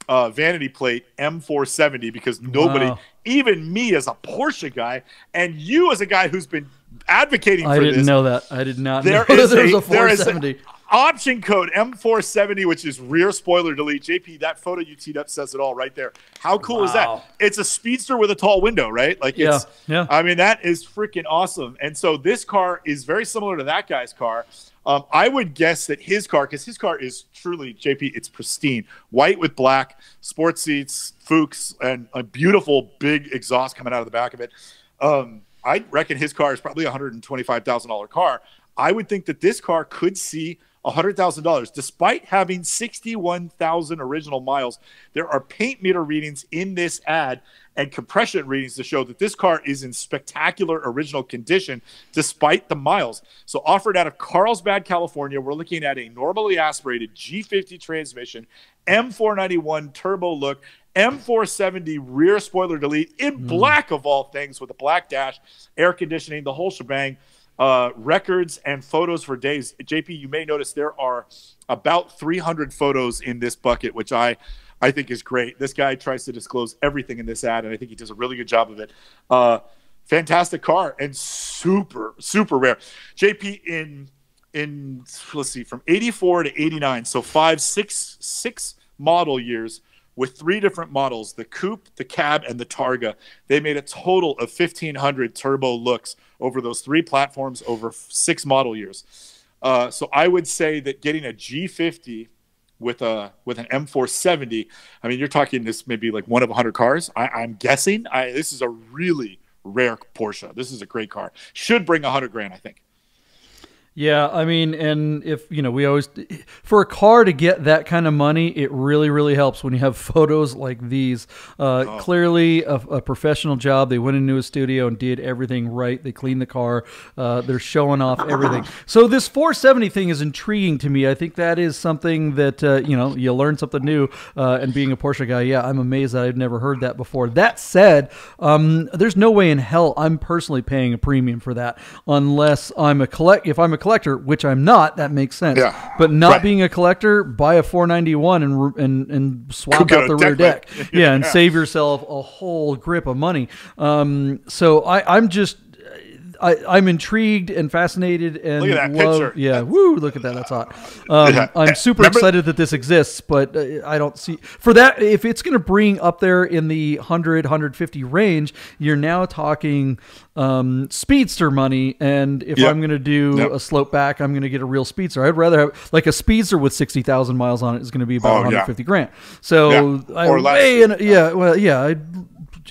uh, vanity plate M four seventy because nobody, wow. even me as a Porsche guy, and you as a guy who's been advocating I for this. I didn't know that. I did not there know is that there was a four seventy. There is a option code M four seventy, which is rear spoiler delete. J P, that photo you teed up says it all right there. How cool wow. is that? It's a speedster with a tall window, right? Like it's, yeah, yeah. I mean, that is freaking awesome. And so this car is very similar to that guy's car. Um, I would guess that his car, because his car is truly, J P, it's pristine. White with black, sports seats, Fuchs, and a beautiful big exhaust coming out of the back of it. Um, I reckon his car is probably a one hundred twenty-five thousand dollar car. I would think that this car could see one hundred thousand dollars despite having sixty-one thousand original miles. There are paint meter readings in this ad and compression readings to show that this car is in spectacular original condition despite the miles. So offered out of Carlsbad, California, we're looking at a normally aspirated G fifty transmission, M four ninety-one turbo look, M four seventy rear spoiler delete in mm. black of all things with a black dash, air conditioning, the whole shebang. Uh, records and photos for days. J P, you may notice there are about three hundred photos in this bucket, which I, I think is great. This guy tries to disclose everything in this ad, and I think he does a really good job of it. Uh, fantastic car and super, super rare. J P, in, in let's see, from eighty-four to eighty-nine, so five, six, six model years with three different models, the coupe, the cab, and the Targa. They made a total of fifteen hundred turbo looks over those three platforms over six model years. Uh, so I would say that getting a G fifty with a with an M four seventy, I mean, you're talking this maybe like one of one hundred cars. I, I'm guessing I, this is a really rare Porsche. This is a great car. Should bring one hundred grand, I think. Yeah, I mean, and if, you know, we always, for a car to get that kind of money, it really, really helps when you have photos like these. Uh, oh. Clearly a, a professional job. They went into a studio and did everything right. They cleaned the car. Uh, they're showing off everything. So this four seventy thing is intriguing to me. I think that is something that, uh, you know, you learn something new. Uh, and being a Porsche guy, yeah, I'm amazed that I've never heard that before. That said, um, there's no way in hell I'm personally paying a premium for that unless I'm a collect. If I'm a collector, collector, which I'm not, that makes sense. Yeah, but not right. being a collector, buy a four ninety-one and and and swap out the rear deck. deck. Yeah, and yeah. save yourself a whole grip of money. Um, so I, I'm just, I, I'm intrigued and fascinated and look at that love. Picture. Yeah, that's, woo! Look at that. That's hot. Um, yeah. I'm super Remember? excited that this exists, but I don't see for that. If it's going to bring up there in the one hundred, one fifty range, you're now talking um, speedster money. And if yep. I'm going to do yep. a slope back, I'm going to get a real speedster. I'd rather have like a speedster with sixty thousand miles on it is going to be about oh, one hundred fifty yeah. grand. So yeah. I way in, yeah, well, yeah. I'd,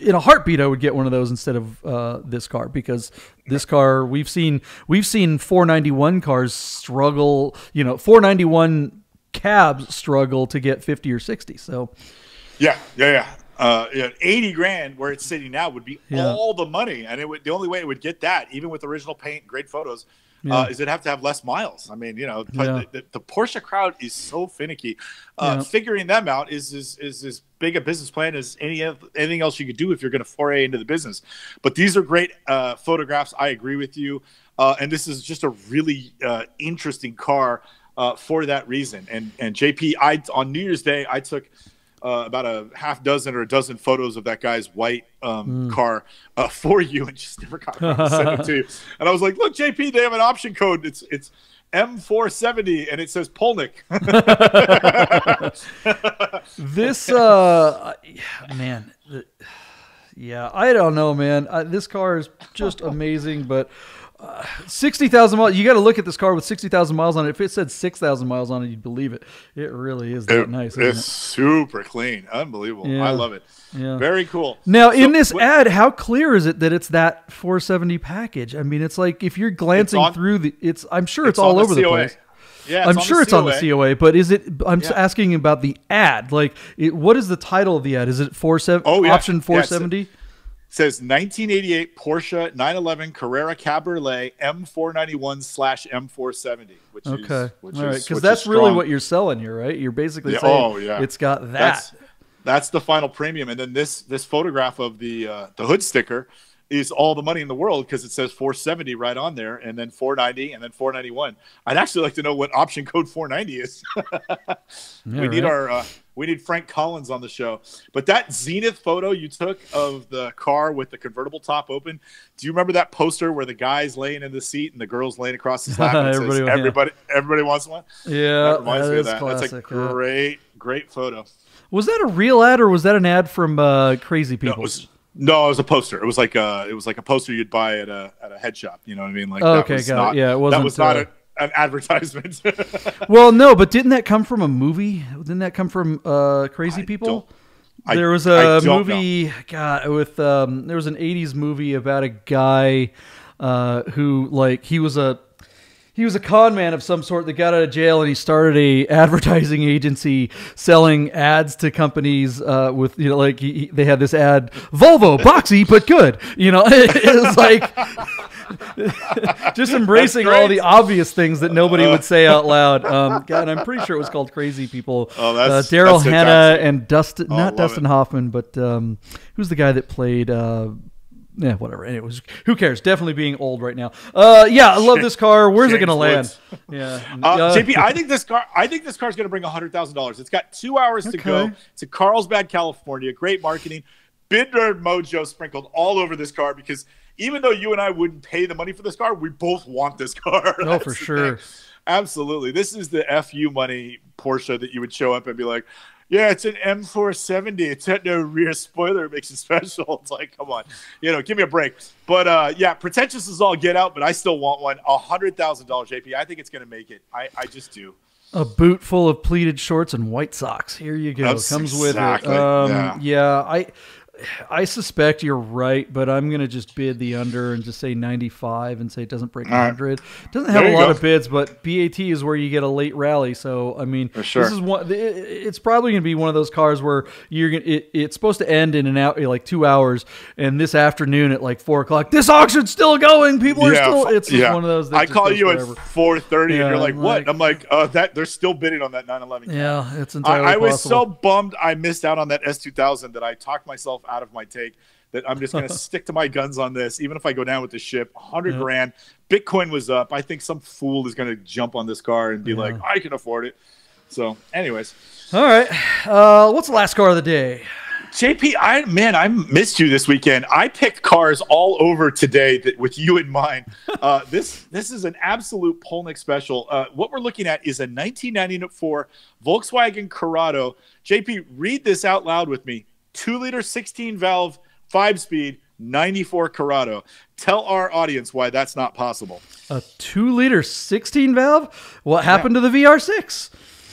in a heartbeat, I would get one of those instead of uh, this car, because this car, we've seen we've seen four ninety-one cars struggle. You know, four ninety-one cabs struggle to get fifty or sixty. So, yeah, yeah, yeah. Uh, yeah, eighty grand where it's sitting now would be yeah. all the money, and it would, the only way it would get that, even with original paint, and great photos, yeah. uh, is it'd have to have less miles. I mean, you know, yeah. the, the, the Porsche crowd is so finicky. Uh, yeah. Figuring them out is is is is. big a business plan as any anything else you could do if you're going to foray into the business. But these are great uh, photographs. I agree with you. Uh, and this is just a really uh, interesting car uh, for that reason. And, and J P, I, on New Year's Day, I took uh, about a half dozen or a dozen photos of that guy's white um, mm. car uh, for you, and just never got to send them to you. And I was like, look, J P, they have an option code. It's, it's, M four seventy, and it says Polnik. This, uh, man, yeah, I don't know, man. I, this car is just amazing, but uh, sixty thousand miles. You got to look at this car with sixty thousand miles on it. If it said six thousand miles on it, you'd believe it. It really is that it, nice. It's isn't it? super clean. Unbelievable. Yeah. I love it. Yeah. Very cool. Now, so, in this ad, how clear is it that it's that four seventy package? I mean, it's like if you're glancing on, through the, it's. I'm sure it's, it's all over the, the place. Yeah, I'm sure it's on the C O A, but is it? I'm yeah. asking about the ad. Like, it, what is the title of the ad? Is it four seventy? Oh, yeah. Option four seventy. Yeah, it says nineteen eighty-eight Porsche nine eleven Carrera Cabriolet M four ninety-one slash M four seventy. Which okay, is, which all right, because that's really strong. What you're selling here, right? You're basically yeah, saying, oh, yeah. it's got that. That's, That's the final premium, and then this this photograph of the uh, the hood sticker is all the money in the world, because it says four seventy right on there, and then four ninety, and then four ninety-one. I'd actually like to know what option code four ninety is. yeah, we right. need our uh, we need Frank Collins on the show. But that Zenith photo you took of the car with the convertible top open, do you remember that poster where the guy's laying in the seat and the girl's laying across his lap? And everybody, says, everybody, yeah. everybody wants one. Yeah, that reminds that me of that. Classic, That's a great, yeah. great photo. Was that a real ad, or was that an ad from uh, Crazy People? No it, was, no, it was a poster. It was like a it was like a poster you'd buy at a at a head shop. You know what I mean? Like oh, that okay, was got not, it. Yeah, it wasn't. That was not uh, a, an advertisement. Well, no, but didn't that come from a movie? Didn't that come from uh, Crazy I People? I, there was a movie, know. God, with um, there was an eighties movie about a guy uh, who, like, he was a he was a con man of some sort that got out of jail, and he started a advertising agency selling ads to companies uh, with, you know, like he, he, they had this ad, Volvo, boxy but good, you know, it, it was like. Just embracing all the obvious things that nobody would say out loud. Um, God, I'm pretty sure it was called Crazy People. Oh, that's uh, Daryl Hannah and Dustin, oh, not Dustin it. Hoffman, but um, who's the guy that played? Uh, yeah, whatever. It was, who cares? Definitely being old right now. Uh, yeah, I love this car. Where's James it going to land? Yeah, uh, uh, J P, I think this car. I think this car is going to bring a hundred thousand dollars. It's got two hours okay. to go. It's in Carlsbad, California. Great marketing. Bid nerd mojo sprinkled all over this car because. Even though you and I wouldn't pay the money for this car, we both want this car. No, that's for sure. Absolutely. This is the F U money Porsche that you would show up and be like, yeah, it's an M four seventy. It's got no rear spoiler. It makes it special. It's like, come on. You know, give me a break. But, uh, yeah, pretentious is all get out, but I still want one. one hundred thousand dollars, J P. I think it's going to make it. I, I just do. A boot full of pleated shorts and white socks. Here you go. That's Comes exactly, with it. Um, yeah. yeah, I... I suspect you're right, but I'm going to just bid the under and just say ninety-five and say it doesn't break one hundred. Right. Doesn't have a lot go. of bids, but B A T is where you get a late rally. So I mean, sure. this is one. It's probably going to be one of those cars where you're going. It, it's supposed to end in an out like two hours, and this afternoon at like four o'clock, this auction's still going. People are yeah, still. It's yeah. just one of those. That I call you forever. At four thirty, yeah, and you're like, I'm "What?" Like, and I'm like, "Uh, that they're still bidding on that nine eleven." Yeah, it's entirely I, I was possible. so bummed I missed out on that S two thousand that I talked myself out of my take that I'm just going to stick to my guns on this. Even if I go down with the ship, one hundred yeah. grand, Bitcoin was up. I think some fool is going to jump on this car and be yeah. like, I can afford it. So anyways. All right. Uh, what's the last car of the day? J P, I, man, I missed you this weekend. I picked cars all over today that, with you in mind. Uh, this this is an absolute Polnik special. Uh, what we're looking at is a nineteen ninety-four Volkswagen Corrado. J P, read this out loud with me. two liter, sixteen valve, five speed, ninety-four Corrado. Tell our audience why that's not possible. A two liter, sixteen valve? What happened yeah. to the V R six?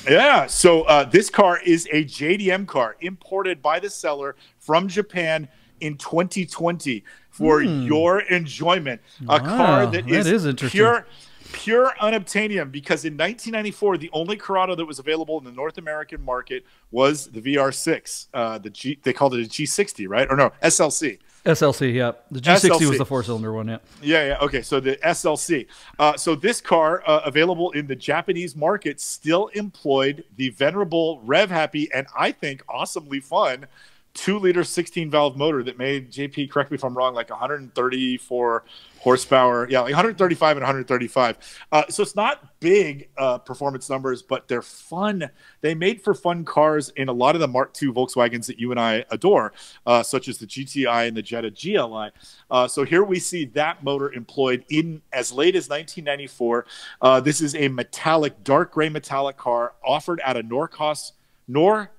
Yeah, so uh, this car is a J D M car imported by the seller from Japan in twenty twenty for mm. your enjoyment. Wow, a car that, that is, is pure... Pure unobtainium, because in nineteen ninety-four, the only Corrado that was available in the North American market was the V R six. Uh, the G, they called it a G sixty, right? Or no, S L C. S L C, yeah. The G sixty S L C. Was the four-cylinder one, yeah. Yeah, yeah, okay, so the S L C. Uh, so this car, uh, available in the Japanese market, still employed the venerable, rev-happy, and I think awesomely fun two liter sixteen valve motor that made, J P, correct me if I'm wrong, like one hundred thirty-four horsepower. Yeah, like one hundred thirty-five and one hundred thirty-five. Uh, so it's not big uh, performance numbers, but they're fun. They made for fun cars in a lot of the Mark two Volkswagens that you and I adore, uh, such as the G T I and the Jetta G L I. Uh, so here we see that motor employed in as late as nineteen ninety-four. Uh, this is a metallic, dark gray metallic car offered out of Norcross, Nor.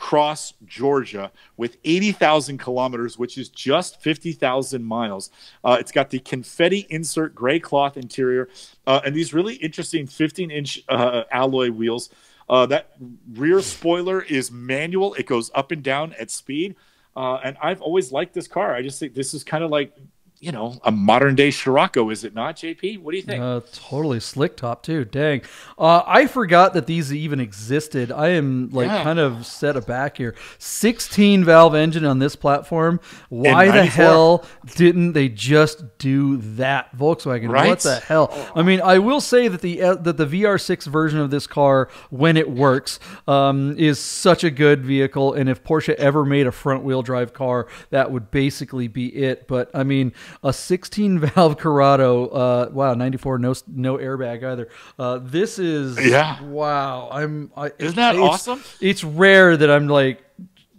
Cross Georgia with eighty thousand kilometers, which is just fifty thousand miles. Uh, it's got the confetti insert gray cloth interior uh, and these really interesting fifteen inch uh, alloy wheels. Uh, that rear spoiler is manual. It goes up and down at speed. Uh, and I've always liked this car. I just think this is kind of like, you know, a modern day Scirocco, is it not, J P? What do you think? Uh, totally slick top too. Dang. Uh, I forgot that these even existed. I am like yeah. kind of set aback here. sixteen valve engine on this platform. Why the hell didn't they just do that? Volkswagen, right? What the hell? I mean, I will say that the, uh, that the V R six version of this car, when it works, um, is such a good vehicle. And if Porsche ever made a front wheel drive car, that would basically be it. But I mean, a sixteen valve Corrado, uh, wow, ninety-four, no, no airbag either. Uh, this is, yeah, wow. I'm, I, isn't that it's, awesome? It's rare that I'm like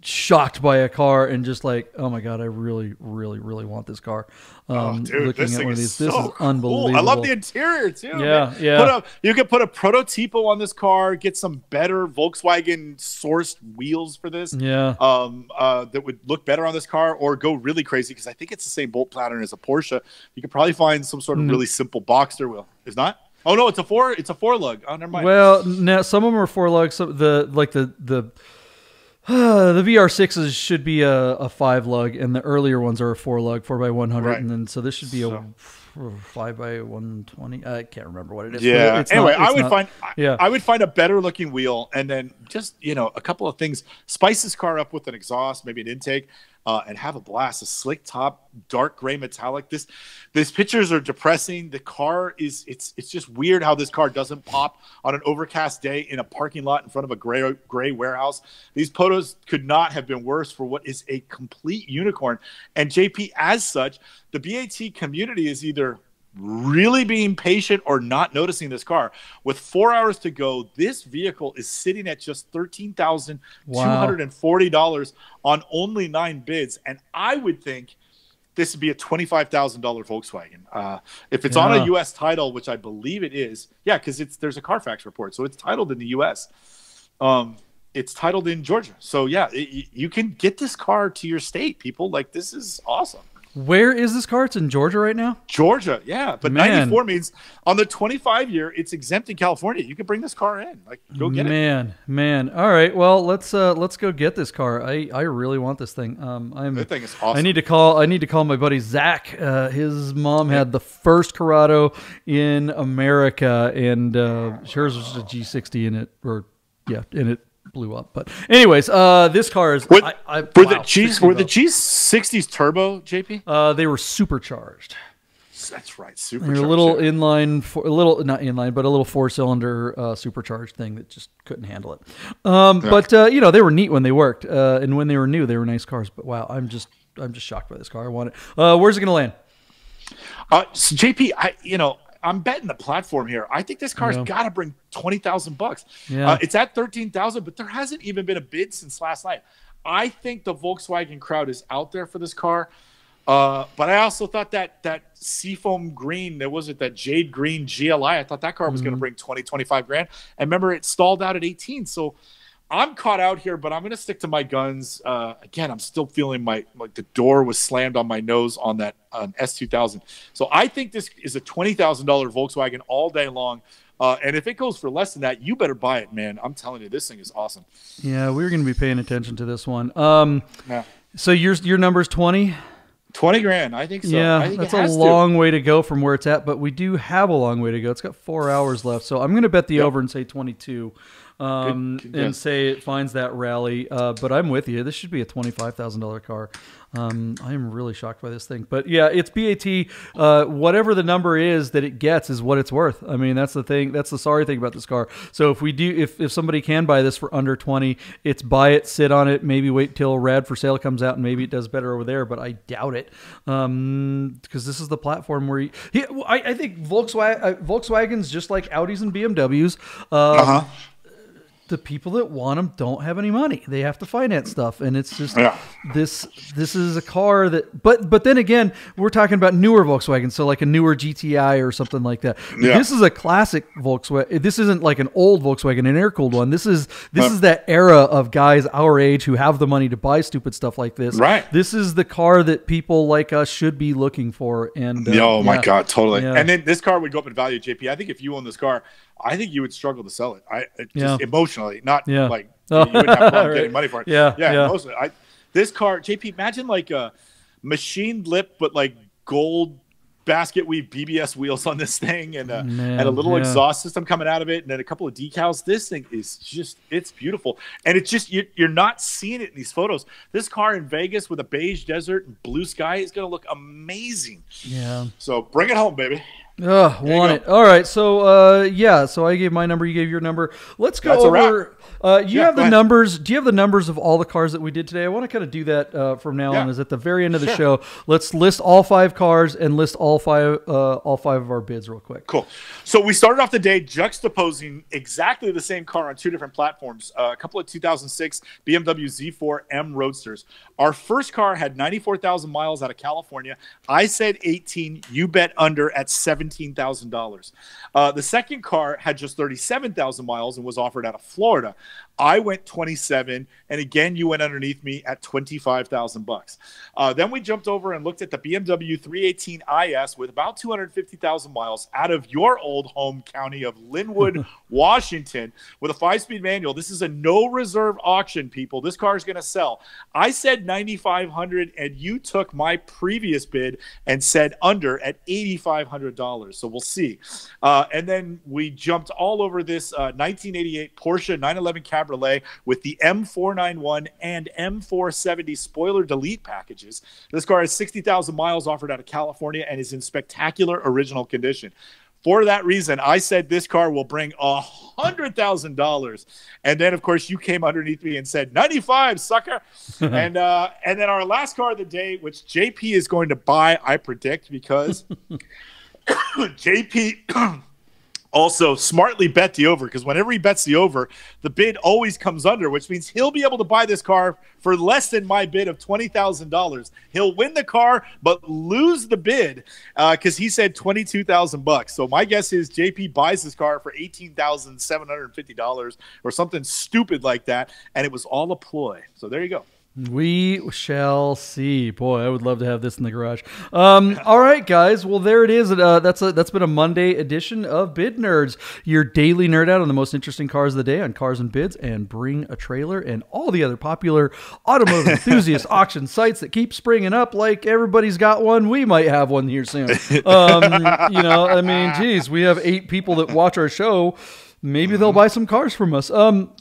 shocked by a car and just like, oh my god, I really, really, really want this car. Um, oh, dude, looking this at thing one of these, is this so is unbelievable. Cool. I love the interior too. Yeah, man. yeah. Put a, you could put a prototipo on this car, get some better Volkswagen sourced wheels for this. Yeah. Um, uh, that would look better on this car, or go really crazy because I think it's the same bolt pattern as a Porsche. You could probably find some sort of mm. really simple Boxster wheel. Is not. Oh no, it's a four. It's a four lug. Oh, never mind. Well, now some of them are four lugs. Some the like the the. The V R sixes should be a, a five lug, and the earlier ones are a four lug, four by one hundred, right. and then so this should be so. a five by one twenty. I can't remember what it is. Yeah. It's anyway, not, I would not, find yeah. I would find a better looking wheel, and then just you know a couple of things. Spice this car up with an exhaust, maybe an intake, uh, and have a blast. A slick top, dark gray metallic. This these pictures are depressing. The car is it's it's just weird how this car doesn't pop on an overcast day in a parking lot in front of a gray gray warehouse. These photos could not have been worse for what is a complete unicorn. And J P, as such, the B A T community is either really being patient or not noticing this car. With four hours to go, this vehicle is sitting at just thirteen thousand two hundred forty dollars wow. on only nine bids. And I would think this would be a twenty-five thousand dollar Volkswagen. Uh, if it's yeah. on a U S title, which I believe it is, yeah, because it's there's a Carfax report, so it's titled in the U S. Um, It's titled in Georgia. So, yeah, it, you can get this car to your state, people. Like, this is awesome. Where is this car? It's in Georgia right now? Georgia, yeah. But Man. ninety-four means on the twenty-five year, it's exempt in California. You can bring this car in. Like, go get man, it. Man, man. All right. Well, let's uh, let's go get this car. I, I really want this thing. Um, I'm, That thing is awesome. I need to call, I need to call my buddy Zach. Uh, his mom had the first Corrado in America, and uh, hers was just a G sixty in it. Or, yeah, in it. blew up. But anyways, uh this car is with, I, I, were, wow, the G's, were the G sixties turbo, J P? Uh they were supercharged. That's right, supercharged. They're a little yeah. inline for a little not inline, but a little four cylinder uh supercharged thing that just couldn't handle it. Um yeah. but uh you know, they were neat when they worked. Uh and when they were new, they were nice cars. But wow, I'm just I'm just shocked by this car. I want it. Uh where's it gonna land? Uh so J P, I you know I'm betting the platform here. I think this car's got to bring twenty thousand bucks. Yeah. Uh, it's at thirteen thousand, but there hasn't even been a bid since last night. I think the Volkswagen crowd is out there for this car. Uh, but I also thought that that seafoam green, there was it that jade green G L I. I thought that car was mm-hmm. going to bring twenty, twenty-five grand. And remember, it stalled out at eighteen. So I'm caught out here, but I'm going to stick to my guns. Uh, again, I'm still feeling my like the door was slammed on my nose on that on S two thousand. So I think this is a twenty thousand dollar Volkswagen all day long. Uh, and if it goes for less than that, you better buy it, man. I'm telling you, this thing is awesome. Yeah, we're going to be paying attention to this one. Um, yeah. So your your number's twenty? twenty grand, I think so. Yeah, I think that's a long to. way to go from where it's at, but we do have a long way to go. It's got four hours left. So I'm going to bet the yep. over and say twenty-two. Um, Good, yeah. and say it finds that rally. Uh, but I'm with you. This should be a twenty-five thousand dollar car. Um, I'm really shocked by this thing, but yeah, it's B A T. Uh, whatever the number is that it gets is what it's worth. I mean, that's the thing. That's the sorry thing about this car. So if we do, if, if somebody can buy this for under twenty, it's buy it, sit on it, maybe wait till Rad for Sale comes out and maybe it does better over there, but I doubt it. Um, cause this is the platform where you, he, I, I think Volkswagen, Volkswagens, just like Audis and B M Ws, um, uh-huh. the people that want them don't have any money. They have to finance stuff. And it's just yeah. this, this is a car that, but, but then again, we're talking about newer Volkswagen. So like a newer G T I or something like that. Yeah. This is a classic Volkswagen. This isn't like an old Volkswagen, an air cooled one. This is, this uh, is that era of guys our age who have the money to buy stupid stuff like this. Right. This is the car that people like us should be looking for. And uh, oh my yeah. God, totally. Yeah. And then this car would go up in value, J P. I think if you own this car, I think you would struggle to sell it. I just yeah. emotionally, not yeah. like you wouldn't have right. getting money for it. Yeah, yeah. yeah. Emotionally, I, this car, J P, imagine like a machined lip, but like gold basket weave B B S wheels on this thing, and a, Man, and a little yeah. exhaust system coming out of it, and then a couple of decals. This thing is just, it's beautiful, and it's just you, you're not seeing it in these photos. This car in Vegas with a beige desert and blue sky is going to look amazing. Yeah. So bring it home, baby. Ugh, want it. All right. So, uh, yeah, so I gave my number. You gave your number. Let's go That's over. Uh, you yeah, have the ahead. numbers. Do you have the numbers of all the cars that we did today? I want to kind of do that uh, from now yeah. on. Is at the very end of the sure. show. Let's list all five cars and list all five, uh, all five of our bids real quick. Cool. So we started off the day juxtaposing exactly the same car on two different platforms. Uh, a couple of two thousand six B M W Z four M Roadsters. Our first car had ninety-four thousand miles out of California. I said eighteen. You bet under at seventeen. seventeen thousand dollars. Uh, the second car had just thirty-seven thousand miles and was offered out of Florida. I went twenty-seven, and again, you went underneath me at twenty-five thousand bucks. Uh, then we jumped over and looked at the B M W three eighteen i S with about two hundred fifty thousand miles out of your old home county of Lynnwood, Washington, with a five-speed manual. This is a no-reserve auction, people. This car is going to sell. I said nine thousand five hundred dollars, and you took my previous bid and said under at eight thousand five hundred dollars. So we'll see. Uh, and then we jumped all over this uh, nineteen eighty-eight Porsche nine eleven Cabriolet with the M four ninety-one and M four seventy spoiler delete packages. This car has sixty thousand miles offered out of California and is in spectacular original condition. For that reason, I said this car will bring one hundred thousand dollars. And then, of course, you came underneath me and said, ninety-five, sucker. and, uh, and then our last car of the day, which J P is going to buy, I predict, because J P... also smartly bet the over, because whenever he bets the over, the bid always comes under, which means he'll be able to buy this car for less than my bid of twenty thousand dollars. He'll win the car, but lose the bid because uh, he said twenty-two thousand bucks. So my guess is J P buys this car for eighteen thousand seven hundred fifty dollars or something stupid like that, and it was all a ploy. So there you go. We shall see. Boy, I would love to have this in the garage. Um, all right, guys. Well, there it is. Uh, that's a, that's been a Monday edition of Bid Nerds, your daily nerd out on the most interesting cars of the day on Cars and Bids and Bring a Trailer and all the other popular automotive enthusiast auction sites that keep springing up. Like everybody's got one. We might have one here soon. Um, you know, I mean, geez, we have eight people that watch our show. Maybe they'll buy some cars from us. Um,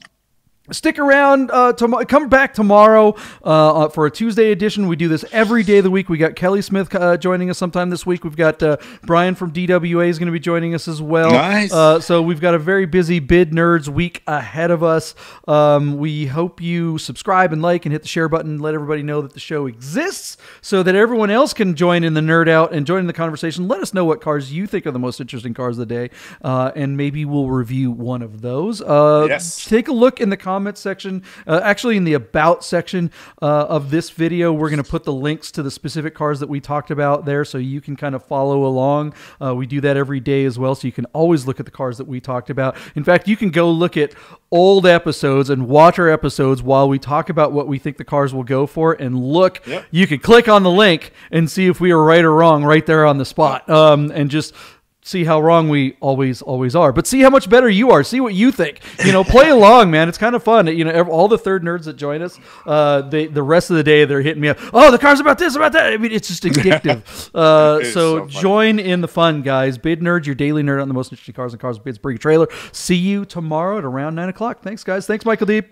Stick around. Uh, tom- come back tomorrow uh, for a Tuesday edition. We do this every day of the week. We got Kelly Smith uh, joining us sometime this week. We've got uh, Brian from D W A is going to be joining us as well. Nice. Uh, so we've got a very busy Bid Nerds week ahead of us. Um, we hope you subscribe and like and hit the share button. Let everybody know that the show exists so that everyone else can join in the nerd out and join in the conversation. Let us know what cars you think are the most interesting cars of the day, uh, and maybe we'll review one of those. Uh, yes. Take a look in the comments. Comment section, uh, actually in the about section uh, of this video, we're going to put the links to the specific cars that we talked about there, so you can kind of follow along. Uh, we do that every day as well, so you can always look at the cars that we talked about. In fact, you can go look at old episodes and watch our episodes while we talk about what we think the cars will go for, and look, yep. You can click on the link and see if we are right or wrong right there on the spot, um, and just see how wrong we always, always are, but see how much better you are. See what you think, you know, play along, man. It's kind of fun. You know, all the third nerds that join us, uh, they, the rest of the day, they're hitting me up. Oh, the car's about this, about that. I mean, it's just addictive. Uh, so, so join in the fun, guys. Bid Nerds, your daily nerd on the most interesting cars and cars with bids. Bring a Trailer. See you tomorrow at around nine o'clock. Thanks guys. Thanks, Michael Deeb.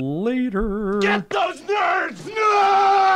Later. Get those nerds. No!